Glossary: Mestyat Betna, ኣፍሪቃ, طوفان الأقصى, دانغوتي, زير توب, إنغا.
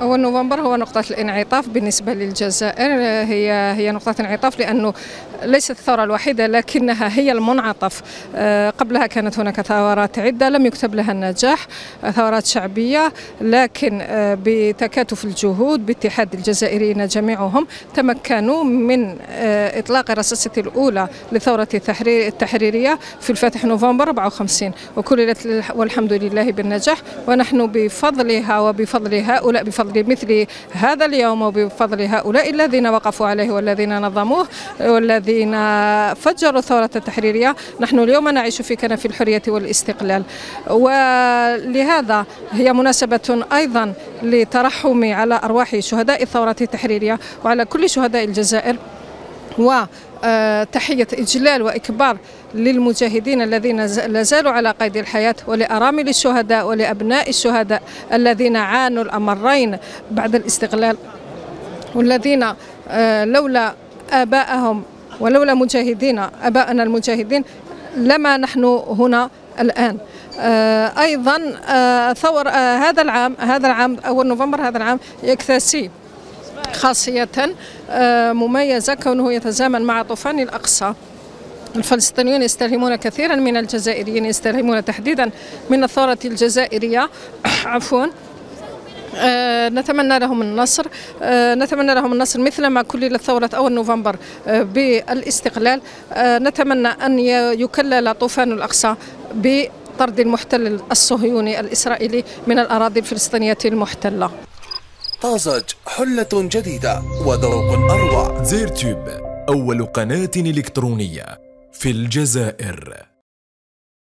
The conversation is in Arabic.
أول نوفمبر هو نقطة الانعطاف بالنسبة للجزائر، هي نقطة انعطاف لأنه ليست الثورة الوحيدة لكنها هي المنعطف. قبلها كانت هناك ثورات عدة لم يكتب لها النجاح، ثورات شعبية، لكن بتكاتف الجهود باتحاد الجزائريين جميعهم تمكنوا من إطلاق الرصاصة الأولى لثورة التحريرية في الفاتح نوفمبر 54 وكللت والحمد لله بالنجاح، ونحن بفضلها وبفضل هؤلاء بفضل مثل هذا اليوم وبفضل هؤلاء الذين وقفوا عليه والذين نظموه والذين فجروا الثورة التحريرية، نحن اليوم نعيش في كنف الحرية والاستقلال. ولهذا هي مناسبة أيضا لترحمي على أرواح شهداء الثورة التحريرية وعلى كل شهداء الجزائر، وتحية إجلال وإكبار للمجاهدين الذين لازالوا على قيد الحياة، ولأرامل الشهداء ولأبناء الشهداء الذين عانوا الأمرين بعد الاستقلال، والذين لولا آباءهم ولولا آباءنا المجاهدين لما نحن هنا الآن. أيضا ثور هذا العام أول نوفمبر هذا العام يكتسي خاصية مميزة كونه يتزامن مع طوفان الأقصى. الفلسطينيون يستلهمون كثيرا من الجزائريين، يستلهمون تحديدا من الثورة الجزائرية عفوا. نتمنى لهم النصر، مثلما كللت ثورة أول نوفمبر بالاستقلال. نتمنى أن يكلل طوفان الأقصى بطرد المحتل الصهيوني الإسرائيلي من الأراضي الفلسطينية المحتلة. طازج حلة جديدة وذوق أروع. زير توب أول قناة إلكترونية في الجزائر.